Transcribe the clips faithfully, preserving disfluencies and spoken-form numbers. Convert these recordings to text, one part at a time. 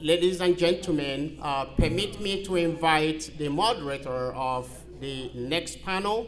Ladies and gentlemen, uh, permit me to invite the moderator of the next panel,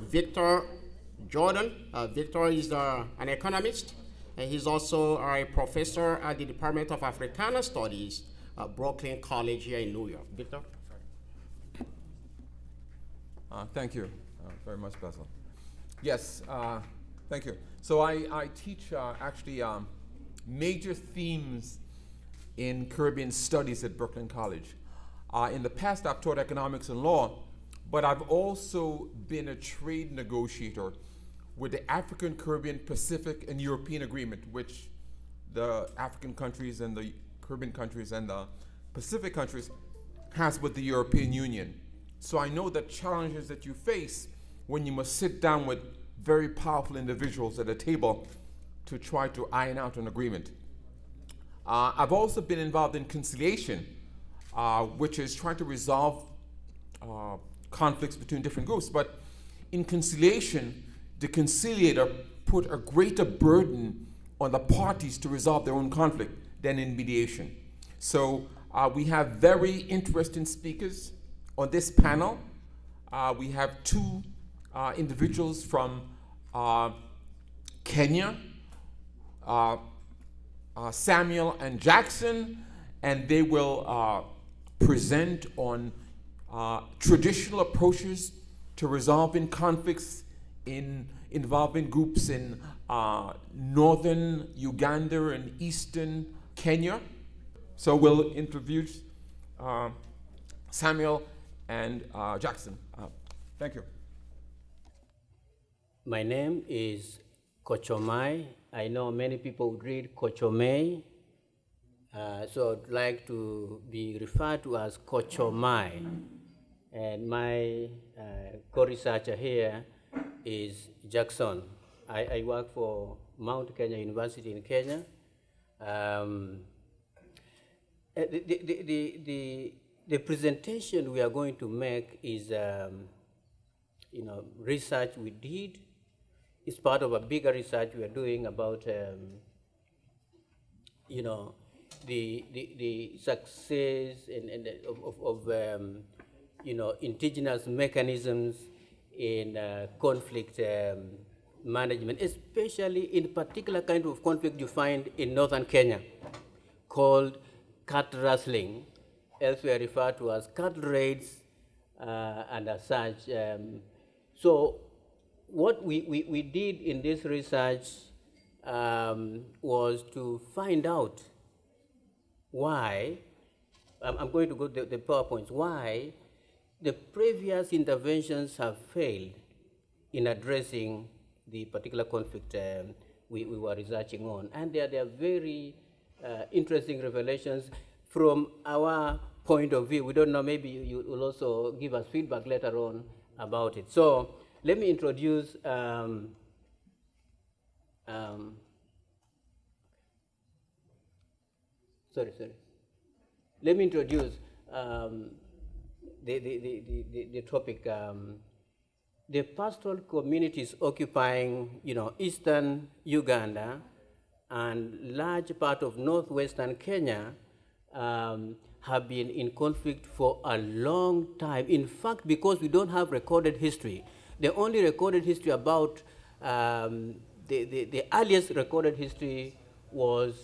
Victor Jordan. Uh, Victor is uh, an economist, and he's also a professor at the Department of Africana Studies at Brooklyn College here in New York. Victor? Uh, thank you uh, very much, Basil. Yes, uh, thank you. So I, I teach uh, actually um, major themes in Caribbean studies at Brooklyn College. Uh, in the past, I've taught economics and law, but I've also been a trade negotiator with the African, Caribbean, Pacific, and European Agreement, which the African countries and the Caribbean countries and the Pacific countries has with the European Union. So I know the challenges that you face when you must sit down with very powerful individuals at a table to try to iron out an agreement. Uh, I've also been involved in conciliation, uh, which is trying to resolve uh, conflicts between different groups. But in conciliation, the conciliator put a greater burden on the parties to resolve their own conflict than in mediation. So uh, we have very interesting speakers on this panel. Uh, we have two uh, individuals from uh, Kenya, Uh, uh, Samuel and Jackson, and they will uh, present on uh, traditional approaches to resolving conflicts in involving groups in uh, northern Uganda and eastern Kenya. So we'll introduce uh, Samuel and uh, Jackson. Uh, thank you. My name is Kochomai. I know many people would read Kochomai, uh, so I'd like to be referred to as Kochomai. And my uh, co-researcher here is Jackson. I, I work for Mount Kenya University in Kenya. Um, the, the, the, the, the presentation we are going to make is, um, you know, research we did. It's part of a bigger research we are doing about, um, you know, the the, the success and, and of, of, of um, you know, indigenous mechanisms in uh, conflict um, management, especially in particular kind of conflict you find in northern Kenya, called cattle rustling, elsewhere referred to as cattle raids, uh, and as such. Um, so. What we, we, we did in this research um, was to find out why, I'm, I'm going to go to the, the PowerPoints, why the previous interventions have failed in addressing the particular conflict um, we, we were researching on. And there, there are very uh, interesting revelations from our point of view. We don't know, maybe you, you will also give us feedback later on about it. So. Let me introduce um, um, sorry, sorry. Let me introduce um, the, the, the, the, the topic. Um, the pastoral communities occupying, you know, eastern Uganda and large part of northwestern Kenya um, have been in conflict for a long time. In fact, because we don't have recorded history. The only recorded history about um, the, the, the earliest recorded history was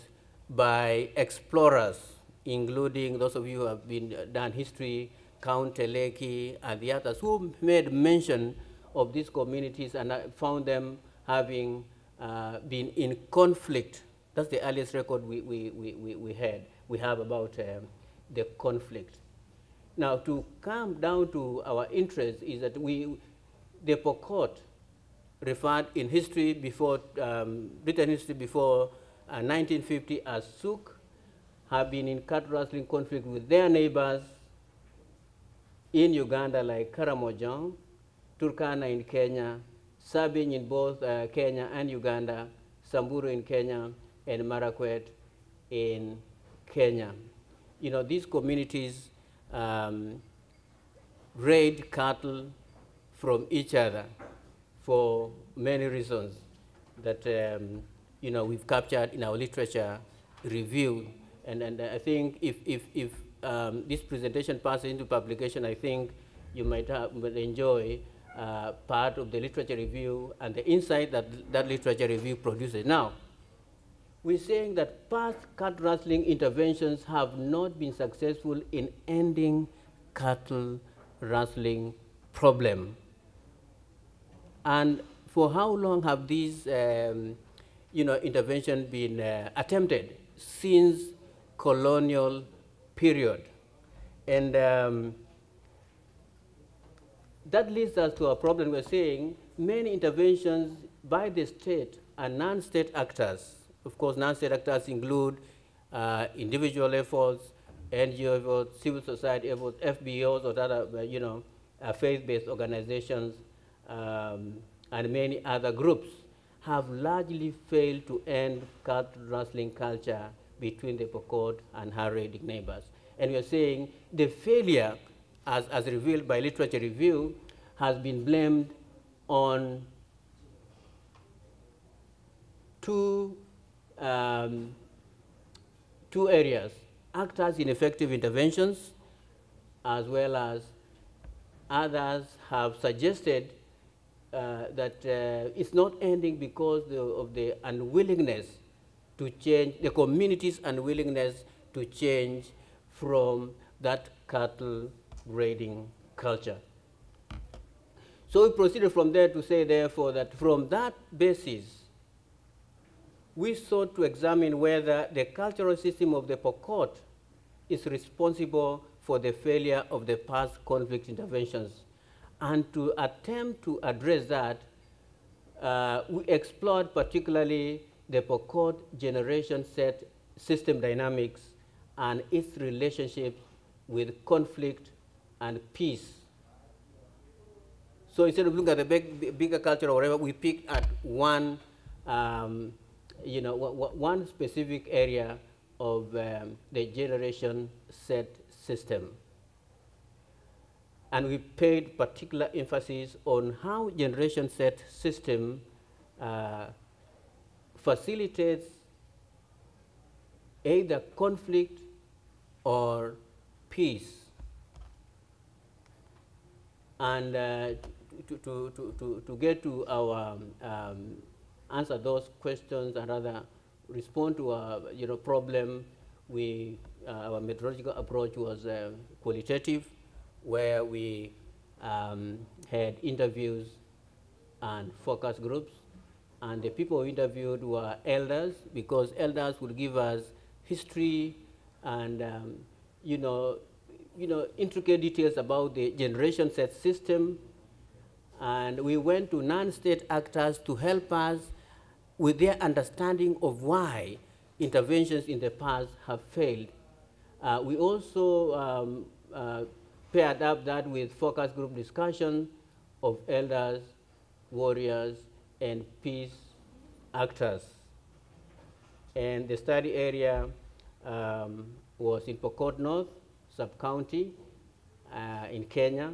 by explorers, including those of you who have been uh, done history, Count Teleki and the others, who made mention of these communities and uh, found them having uh, been in conflict. That's the earliest record we, we, we, we, we had, we have about um, the conflict. Now, to come down to our interest is that we, the Pokot, referred in history before, um, written history before uh, nineteen fifty as Suk, have been in cattle rustling conflict with their neighbors in Uganda, like Karamojong, Turkana in Kenya, Sabiny in both uh, Kenya and Uganda, Samburu in Kenya, and Marakwet in Kenya. You know, these communities um, raid cattle from each other for many reasons that, um, you know, we've captured in our literature review. And, and I think if, if, if um, this presentation passes into publication, I think you might, have, might enjoy uh, part of the literature review and the insight that that literature review produces. Now, we're saying that past cattle rustling interventions have not been successful in ending cattle rustling problem. And for how long have these um, you know, interventions been uh, attempted? Since colonial period. And um, that leads us to a problem. We're saying many interventions by the state and non-state actors. Of course, non-state actors include uh, individual efforts, N G O efforts, civil society efforts, F B Os, or other, you know, uh, faith-based organizations, um, and many other groups have largely failed to end cattle rustling culture between the Pokot and her raiding neighbors. And we're saying the failure, as, as revealed by literature review, has been blamed on two, um, two areas, actors' ineffective interventions, as well as others have suggested Uh, that uh, it's not ending because the, of the unwillingness to change, the community's unwillingness to change from that cattle raiding culture. So we proceeded from there to say, therefore, that from that basis, we sought to examine whether the cultural system of the Pokot is responsible for the failure of the past conflict interventions. And to attempt to address that, uh, we explored particularly the Pokot generation set system dynamics and its relationship with conflict and peace. So instead of looking at the big, bigger culture or whatever, we picked at one, um, you know, one specific area of um, the generation set system. And we paid particular emphasis on how generation set system uh, facilitates either conflict or peace. And uh, to, to, to, to, to get to our, um, answer those questions and rather respond to our you know, problem, we, uh, our methodological approach was uh, qualitative, where we um, had interviews and focus groups. And the people we interviewed were elders, because elders would give us history and um, you know, you know, intricate details about the generation set system. And we went to non-state actors to help us with their understanding of why interventions in the past have failed. Uh, we also um, uh, paired up that with focus group discussion of elders, warriors, and peace actors. And the study area um, was in Pokot North, sub-county uh, in Kenya,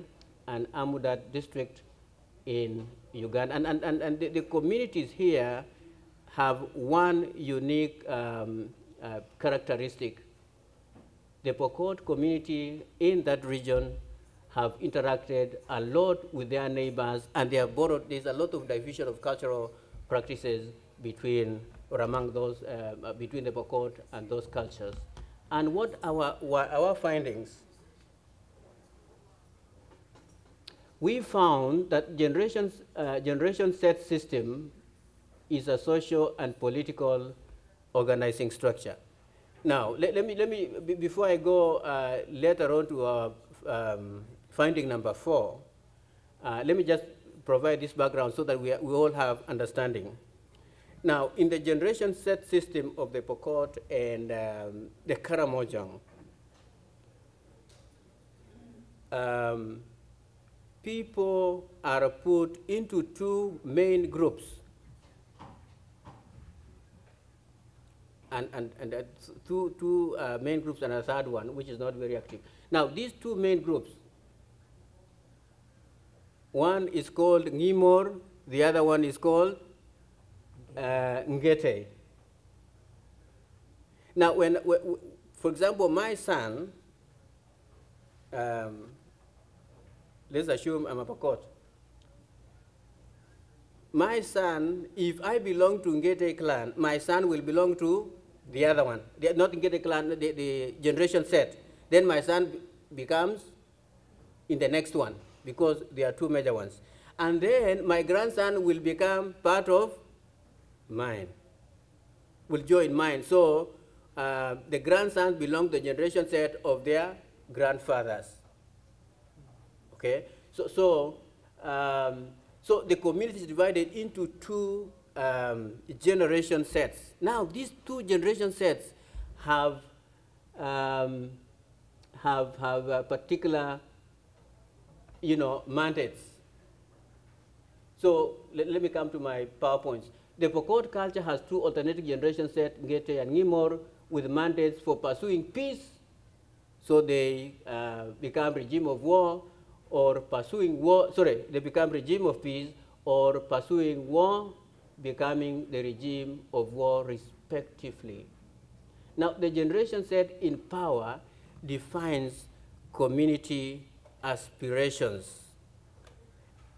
and Amudat district in Uganda. And, and, and, and the, the communities here have one unique um, uh, characteristic. The Pokot community in that region have interacted a lot with their neighbors, and they have borrowed. There's a lot of division of cultural practices between or among those uh, between the Pokot and those cultures. And what our were our findings? We found that generations uh, generation set system is a social and political organizing structure. Now, let, let me, let me b before I go uh, later on to our um, finding number four, uh, let me just provide this background so that we, are, we all have understanding. Now, in the generation set system of the Pokot and um, the Karamojong, um, people are put into two main groups. and, and, and uh, two, two uh, main groups and a third one, which is not very active. Now, these two main groups, one is called Ngimor, the other one is called uh, Ngete. Now, when, for example, my son, um, let's assume I'm a Pokot. My son, if I belong to Ngete clan, my son will belong to the other one. The, not Ngete clan, the, the generation set. Then my son becomes in the next one, because there are two major ones. And then my grandson will become part of mine, will join mine. So uh, the grandsons belong to the generation set of their grandfathers. Okay? So, so, um, so the community is divided into two um, generation sets. Now, these two generation sets have, um, have, have a particular, you know, mandates. So let, let me come to my PowerPoints. The Pokot culture has two alternative generation sets, Ngete and Ngimor, with mandates for pursuing peace, so they uh, become regime of war, or pursuing war, sorry, they become regime of peace, or pursuing war, becoming the regime of war, respectively. Now, the generation set in power defines community aspirations.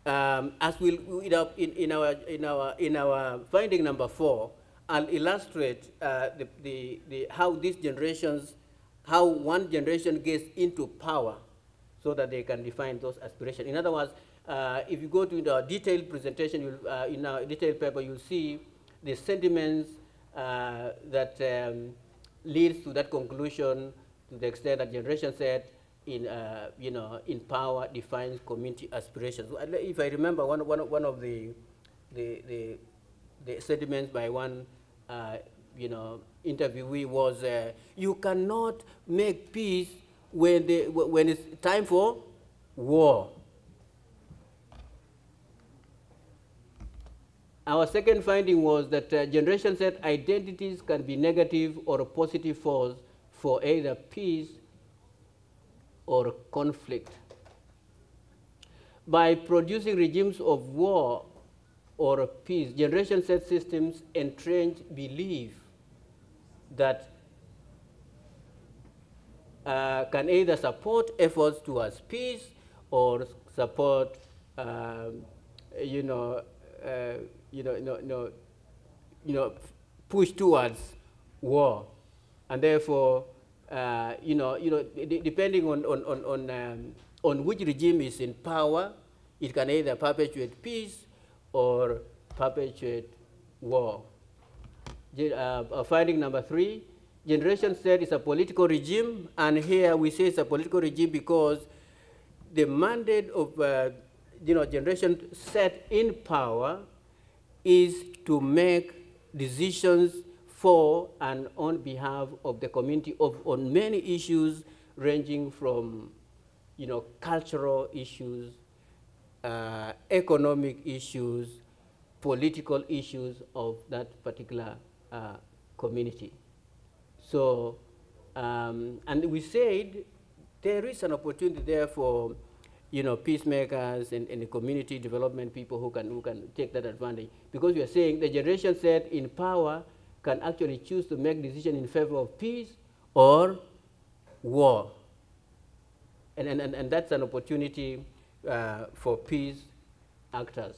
Um, as we'll read up in, in, our, in, our, in our finding number four, I'll illustrate uh, the, the, the, how these generations, how one generation gets into power so that they can define those aspirations. In other words, uh, if you go to the detailed presentation, you'll, uh, in our detailed paper, you'll see the sentiments uh, that um, leads to that conclusion to the extent that generation set in, uh, you know, in power defines community aspirations. If I remember, one, one, one of the, the, the, the sentiments by one, uh, you know, interviewee was, uh, you cannot make peace when, they, when it's time for war. Our second finding was that uh, generation set identities can be negative or a positive force for either peace or conflict. By producing regimes of war or peace, generation set systems entrench belief that uh, can either support efforts towards peace or support, um, you know, uh, you know, no, no, you know, push towards war, and therefore. Uh, you know, you know, depending on on on on, um, on which regime is in power, it can either perpetuate peace or perpetuate war. Uh, finding number three: generation set is a political regime, and here we say it's a political regime because the mandate of uh, you know generation set in power is to make decisions for and on behalf of the community of, on many issues ranging from, you know, cultural issues, uh, economic issues, political issues of that particular uh, community. So, um, and we said there is an opportunity there for, you know, peacemakers and, and the community development people who can, who can take that advantage. Because we are saying the generation set in power can actually choose to make decisions in favor of peace or war. And, and, and that's an opportunity uh, for peace actors.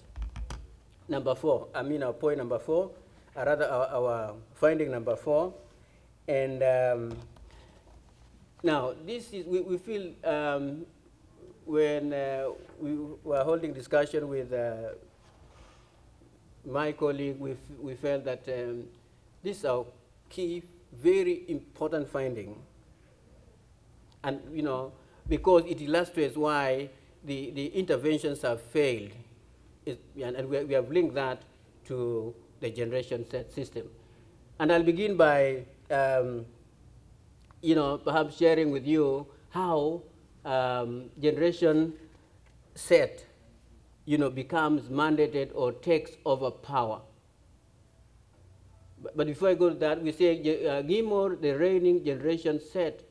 Number four, I mean our point number four, or rather our, our finding number four. And um, now this is, we, we feel um, when uh, we were holding discussion with uh, my colleague, we, we felt that um, this is our key, very important finding. And, you know, because it illustrates why the, the interventions have failed. It, and and we, we have linked that to the generation set system. And I'll begin by, um, you know, perhaps sharing with you how um, generation set, you know, becomes mandated or takes over power. But before I go to that, we say uh, Ngimor, the reigning generation set,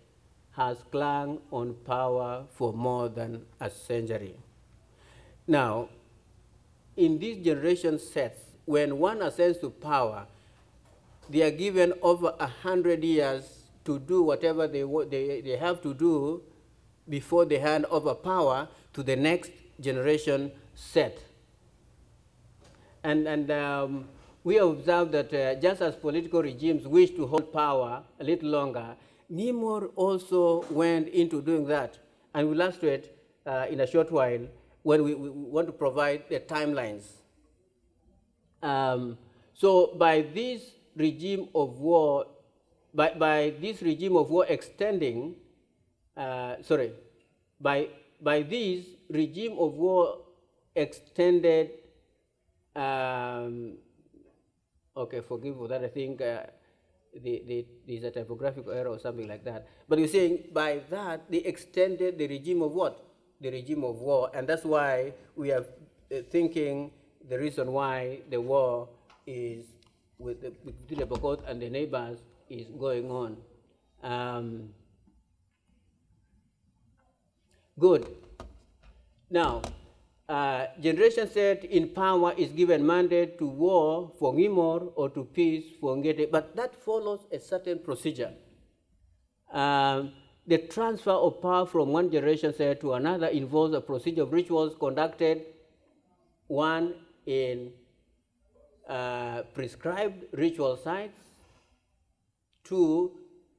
has clung on power for more than a century. Now, in these generation sets, when one ascends to power, they are given over a hundred years to do whatever they, they, they have to do before they hand over power to the next generation set. And, and um, we observe that uh, just as political regimes wish to hold power a little longer, Ngimor also went into doing that. And we'll illustrate uh, in a short while when we, we want to provide the timelines. Um, so by this regime of war, by, by this regime of war extending, uh, sorry, by, by this regime of war extended, um, okay, forgive for that, I think uh, the, the, there's a typographical error or something like that. But you're saying by that, they extended the regime of what? The regime of war, and that's why we are uh, thinking the reason why the war is with the, between the Pokot and the neighbors is going on. Um, good. Now, uh, generation set in power is given mandate to war for Ngimor or to peace for Ngete, but that follows a certain procedure. Um, The transfer of power from one generation set to another involves a procedure of rituals conducted, one in uh, prescribed ritual sites, two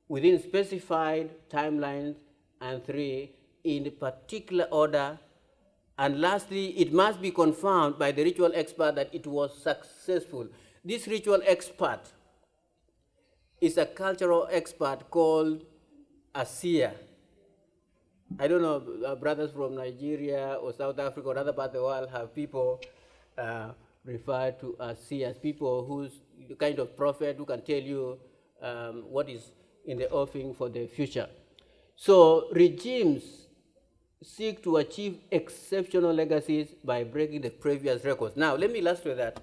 within specified timelines, and three in a particular order. And lastly, it must be confirmed by the ritual expert that it was successful. This ritual expert is a cultural expert called a seer. I don't know, uh, brothers from Nigeria or South Africa or other parts of the world have people uh, referred to as seers, people who's the kind of prophet who can tell you um, what is in the offing for the future. So regimes seek to achieve exceptional legacies by breaking the previous records. Now, let me illustrate that.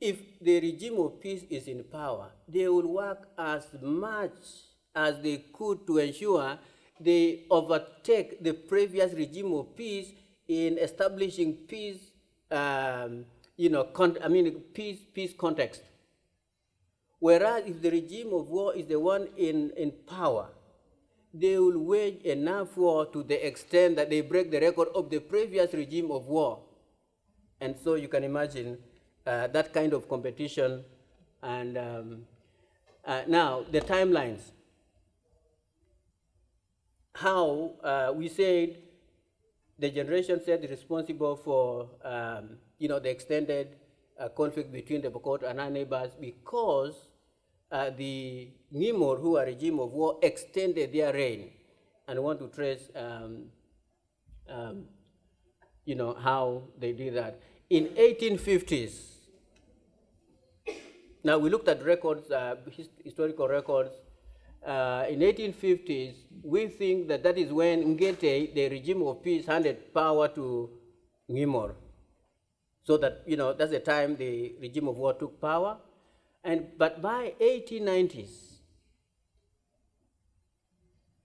If the regime of peace is in power, they will work as much as they could to ensure they overtake the previous regime of peace in establishing peace, um, you know, con I mean, peace, peace context. Whereas if the regime of war is the one in, in power, they will wage enough war to the extent that they break the record of the previous regime of war. And so you can imagine uh, that kind of competition. And um, Uh, now, the timelines. How uh, we said the generation set is responsible for um, you know, the extended uh, conflict between the Pokot and our neighbors because uh, the Ngimor, who are a regime of war, extended their reign. And want to trace um, um, you know, how they did that. In eighteen fifties, now, we looked at records, uh, hist historical records. Uh, in eighteen fifties, we think that that is when Ngete, the regime of peace, handed power to Ngimor. So that, you know, that's the time the regime of war took power. And, but by eighteen nineties,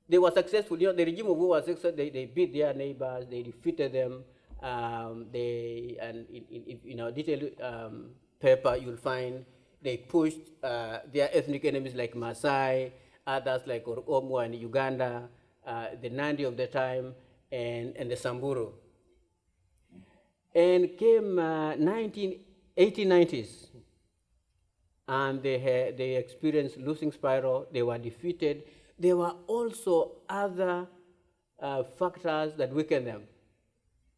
they were successful. You know, the regime of war was successful. They, they beat their neighbors. They defeated them. Um, they, and in, in, in our detailed um, paper, you'll find they pushed uh, their ethnic enemies like Maasai, others like Oromo and Uganda, uh, the Nandi of the time, and, and the Samburu. And came uh, eighteen nineties, and they, had, they experienced losing spiral. They were defeated. There were also other uh, factors that weakened them.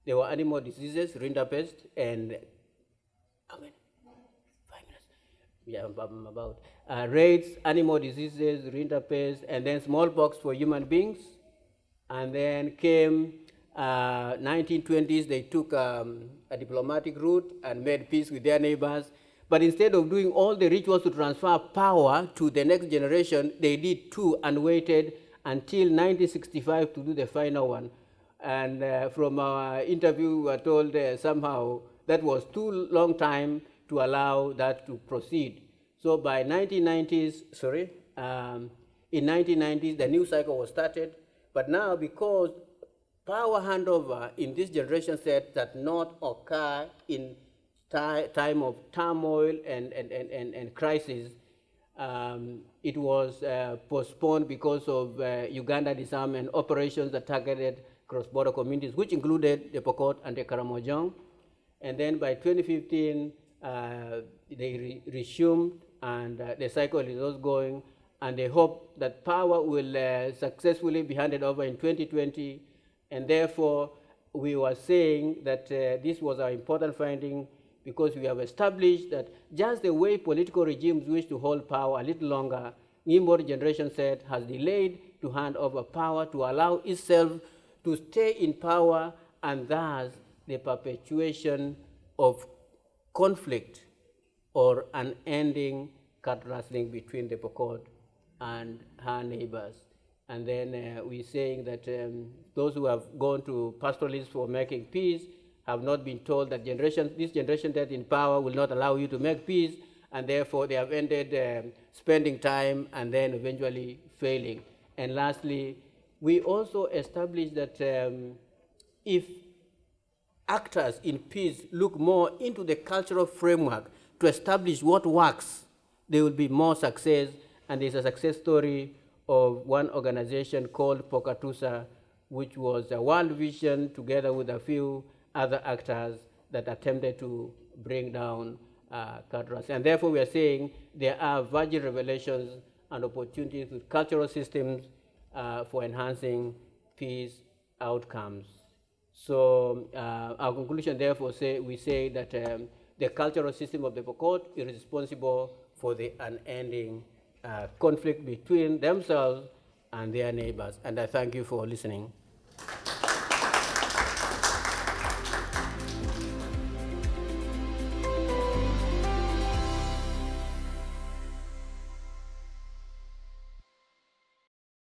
There were animal diseases, rinderpest, and Yeah, about uh, raids, animal diseases, rinderpest, and then smallpox for human beings. And then came uh, nineteen twenties, they took um, a diplomatic route and made peace with their neighbors. But instead of doing all the rituals to transfer power to the next generation, they did two and waited until nineteen sixty-five to do the final one. And uh, from our interview, we were told uh, somehow that was too long time to allow that to proceed. So by nineteen nineties, sorry, um, in nineteen nineties, the new cycle was started. But now, because power handover in this generation set that not occur in time of turmoil and, and, and, and, and crisis, um, it was uh, postponed because of uh, Uganda disarmament operations that targeted cross-border communities, which included the Pokot and the Karamojong. And then by twenty fifteen, uh, they re resumed, and uh, the cycle is also going, and they hope that power will uh, successfully be handed over in twenty twenty, and therefore, we were saying that uh, this was an important finding because we have established that just the way political regimes wish to hold power a little longer, Ngimor generation said has delayed to hand over power to allow itself to stay in power, and thus the perpetuation of conflict or unending cat wrestling between the Pokot and her neighbors. And then uh, we're saying that um, those who have gone to pastoralists for making peace have not been told that generation, this generation that's in power will not allow you to make peace, and therefore they have ended um, spending time and then eventually failing. And lastly, we also established that um, if actors in peace look more into the cultural framework to establish what works, there will be more success, and there's a success story of one organization called Pokatusa, which was a World Vision together with a few other actors that attempted to bring down uh, cultural. And therefore we are saying there are virgin revelations and opportunities with cultural systems uh, for enhancing peace outcomes. So uh, our conclusion therefore say, we say that um, the cultural system of the Pokot is responsible for the unending Uh, conflict between themselves and their neighbors. And I thank you for listening.